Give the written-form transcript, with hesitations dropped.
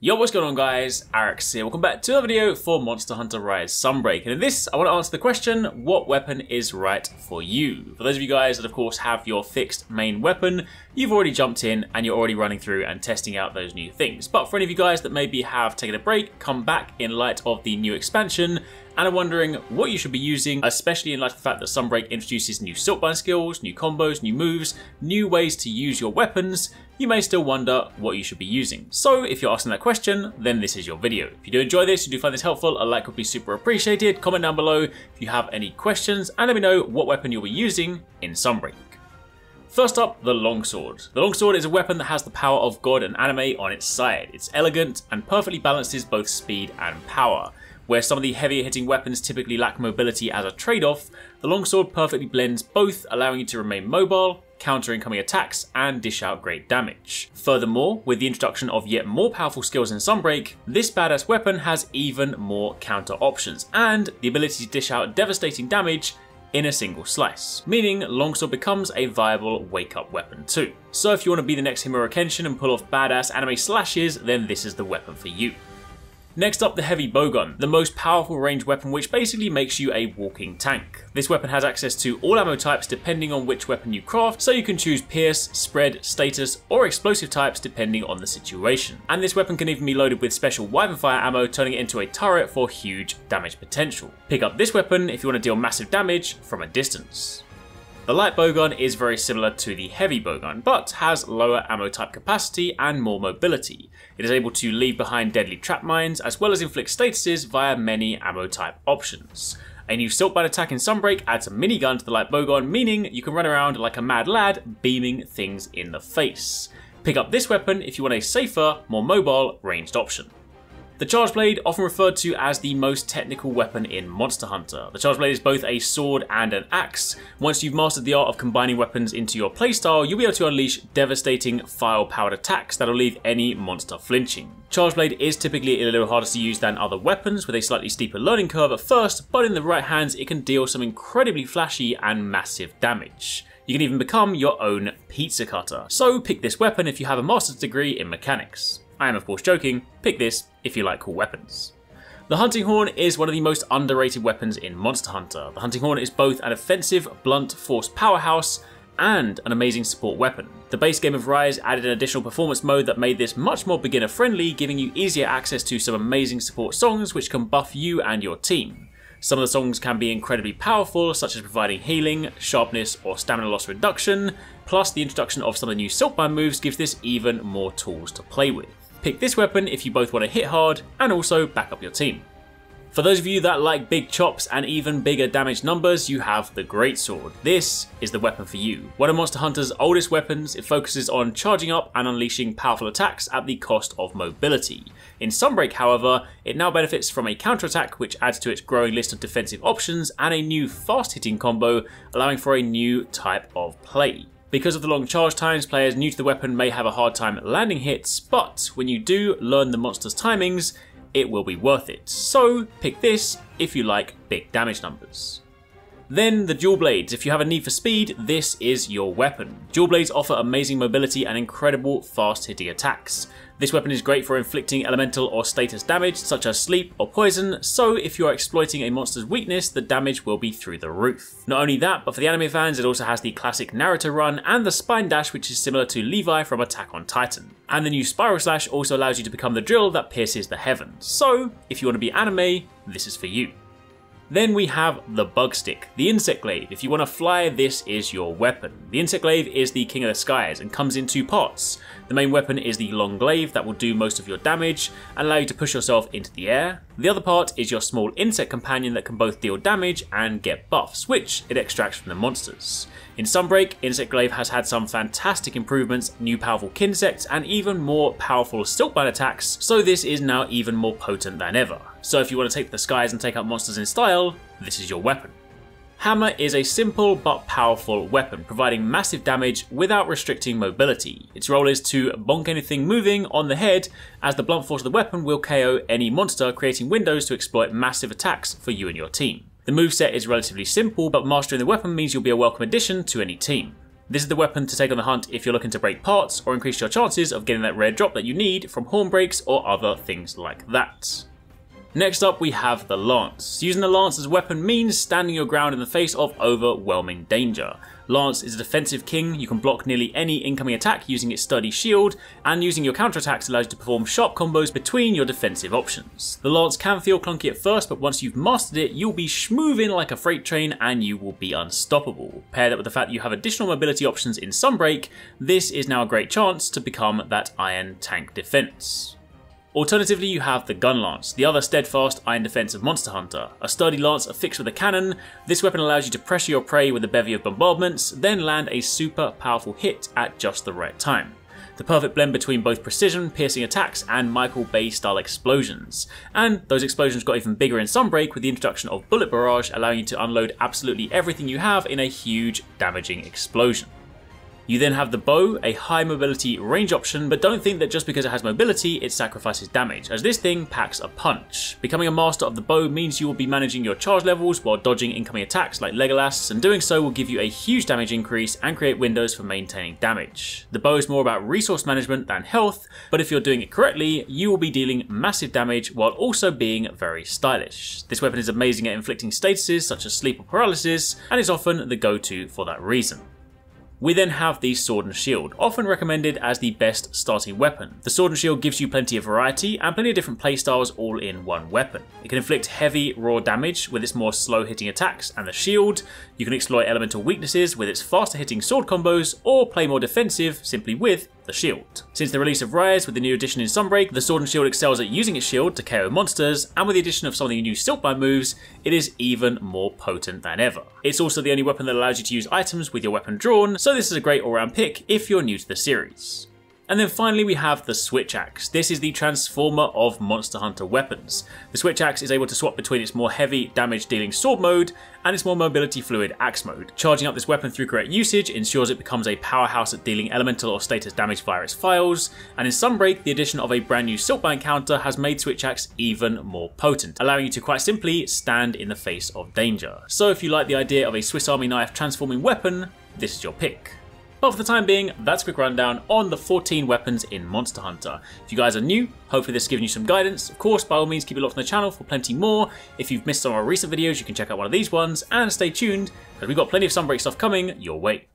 Yo, what's going on guys, Arix here. Welcome back to another video for Monster Hunter Rise Sunbreak. And in this, I want to answer the question, what weapon is right for you? For those of you guys that of course have your fixed main weapon, you've already jumped in and you're already running through and testing out those new things. But for any of you guys that maybe have taken a break, come back in light of the new expansion, and are wondering what you should be using, especially in light of the fact that Sunbreak introduces new silkbind skills, new combos, new moves, new ways to use your weapons, you may still wonder what you should be using. So if you're asking that question, then this is your video. If you do enjoy this, you do find this helpful, a like would be super appreciated. Comment down below if you have any questions, and let me know what weapon you'll be using in Sunbreak. First up, the longsword. The longsword is a weapon that has the power of God and anime on its side. It's elegant and perfectly balances both speed and power. Where some of the heavier hitting weapons typically lack mobility as a trade-off, the longsword perfectly blends both, allowing you to remain mobile, counter incoming attacks, and dish out great damage. Furthermore, with the introduction of yet more powerful skills in Sunbreak, this badass weapon has even more counter options, and the ability to dish out devastating damage in a single slice, meaning longsword becomes a viable wake-up weapon too. So if you want to be the next Himura Kenshin and pull off badass anime slashes, then this is the weapon for you. Next up, the heavy bowgun, the most powerful ranged weapon which basically makes you a walking tank. This weapon has access to all ammo types depending on which weapon you craft, so you can choose pierce, spread, status, or explosive types depending on the situation. And this weapon can even be loaded with special wyvern fire ammo, turning it into a turret for huge damage potential. Pick up this weapon if you want to deal massive damage from a distance. The light bowgun is very similar to the heavy bowgun, but has lower ammo type capacity and more mobility. It is able to leave behind deadly trap mines, as well as inflict statuses via many ammo type options. A new silkbind attack in Sunbreak adds a minigun to the light bowgun, meaning you can run around like a mad lad, beaming things in the face. Pick up this weapon if you want a safer, more mobile, ranged option. The charge blade, often referred to as the most technical weapon in Monster Hunter. The charge blade is both a sword and an axe. Once you've mastered the art of combining weapons into your playstyle, you'll be able to unleash devastating fire-powered attacks that'll leave any monster flinching. Charge blade is typically a little harder to use than other weapons, with a slightly steeper learning curve at first, but in the right hands it can deal some incredibly flashy and massive damage. You can even become your own pizza cutter. So pick this weapon if you have a master's degree in mechanics. I am of course joking, pick this if you like cool weapons. The hunting horn is one of the most underrated weapons in Monster Hunter. The hunting horn is both an offensive, blunt force powerhouse and an amazing support weapon. The base game of Rise added an additional performance mode that made this much more beginner friendly, giving you easier access to some amazing support songs which can buff you and your team. Some of the songs can be incredibly powerful, such as providing healing, sharpness, or stamina loss reduction, plus the introduction of some of the new silkbind moves gives this even more tools to play with. Pick this weapon if you both want to hit hard and also back up your team. For those of you that like big chops and even bigger damage numbers, you have the Greatsword. This is the weapon for you. One of Monster Hunter's oldest weapons, it focuses on charging up and unleashing powerful attacks at the cost of mobility. In Sunbreak, however, it now benefits from a counterattack which adds to its growing list of defensive options and a new fast-hitting combo, allowing for a new type of play. Because of the long charge times, players new to the weapon may have a hard time landing hits, but when you do learn the monster's timings, it will be worth it. So pick this if you like big damage numbers. Then the dual blades. If you have a need for speed, this is your weapon. Dual blades offer amazing mobility and incredible fast-hitting attacks. This weapon is great for inflicting elemental or status damage, such as sleep or poison, so if you are exploiting a monster's weakness, the damage will be through the roof. Not only that, but for the anime fans, it also has the classic Naruto run and the spine dash, which is similar to Levi from Attack on Titan. And the new spiral slash also allows you to become the drill that pierces the heavens. So if you want to be anime, this is for you. Then we have the bug stick, the insect glaive. If you want to fly, this is your weapon. The insect glaive is the king of the skies and comes in two parts. The main weapon is the long glaive that will do most of your damage and allow you to push yourself into the air. The other part is your small insect companion that can both deal damage and get buffs, which it extracts from the monsters. In Sunbreak, insect glaive has had some fantastic improvements, new powerful kinsects, and even more powerful silkbind attacks, so this is now even more potent than ever. So if you want to take to the skies and take out monsters in style, this is your weapon. Hammer is a simple but powerful weapon, providing massive damage without restricting mobility. Its role is to bonk anything moving on the head, as the blunt force of the weapon will KO any monster, creating windows to exploit massive attacks for you and your team. The moveset is relatively simple, but mastering the weapon means you'll be a welcome addition to any team. This is the weapon to take on the hunt if you're looking to break parts or increase your chances of getting that rare drop that you need from horn breaks or other things like that. Next up we have the lance. Using the lance as a weapon means standing your ground in the face of overwhelming danger. Lance is a defensive king, you can block nearly any incoming attack using its sturdy shield, and using your counterattacks allows you to perform sharp combos between your defensive options. The lance can feel clunky at first, but once you've mastered it, you'll be schmooving like a freight train and you will be unstoppable. Pair that with the fact that you have additional mobility options in Sunbreak, this is now a great chance to become that iron tank defense. Alternatively, you have the gun lance, the other steadfast iron defense of Monster Hunter. A sturdy lance affixed with a cannon, this weapon allows you to pressure your prey with a bevy of bombardments, then land a super powerful hit at just the right time. The perfect blend between both precision, piercing attacks, and Michael Bay style explosions. And those explosions got even bigger in Sunbreak with the introduction of Bullet Barrage, allowing you to unload absolutely everything you have in a huge, damaging explosion. You then have the bow, a high mobility range option, but don't think that just because it has mobility it sacrifices damage, as this thing packs a punch. Becoming a master of the bow means you will be managing your charge levels while dodging incoming attacks like Legolas, and doing so will give you a huge damage increase and create windows for maintaining damage. The bow is more about resource management than health, but if you're doing it correctly, you will be dealing massive damage while also being very stylish. This weapon is amazing at inflicting statuses such as sleep or paralysis, and is often the go-to for that reason. We then have the sword and shield, often recommended as the best starting weapon. The sword and shield gives you plenty of variety and plenty of different playstyles all in one weapon. It can inflict heavy raw damage with its more slow hitting attacks and the shield, you can exploit elemental weaknesses with its faster hitting sword combos, or play more defensive simply with the shield. Since the release of Rise with the new addition in Sunbreak, the sword and shield excels at using its shield to KO monsters, and with the addition of some of the new silkbind moves, it is even more potent than ever. It's also the only weapon that allows you to use items with your weapon drawn, so this is a great all-round pick if you're new to the series. And then finally we have the Switch Axe. This is the transformer of Monster Hunter weapons. The Switch Axe is able to swap between its more heavy damage dealing sword mode and its more mobility fluid axe mode. Charging up this weapon through correct usage ensures it becomes a powerhouse at dealing elemental or status damage via its files, and in Sunbreak the addition of a brand new silkbind counter has made Switch Axe even more potent, allowing you to quite simply stand in the face of danger. So if you like the idea of a Swiss Army knife transforming weapon, this is your pick. But for the time being, that's a quick rundown on the 14 weapons in Monster Hunter. If you guys are new, hopefully this has given you some guidance. Of course, by all means, keep it locked on the channel for plenty more. If you've missed some of our recent videos, you can check out one of these ones, and stay tuned, because we've got plenty of Sunbreak stuff coming your way.